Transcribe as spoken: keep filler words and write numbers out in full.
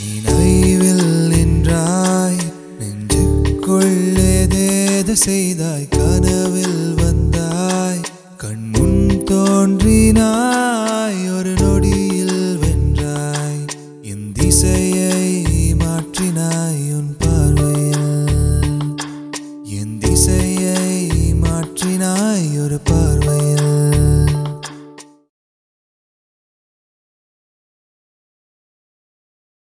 நினைவில் நின்றாய், நெஞ்சுக்குள்ளேதேது செய்தாய், கனவில் வந்தாய், கண்முன் தோன்றினாய், ஒரு நொடியில் வென்றாய், என் திசையை மாற்றினாய், உன் பார்வையில் என் திசையை மாற்றினாய், ஒரு பார்வை.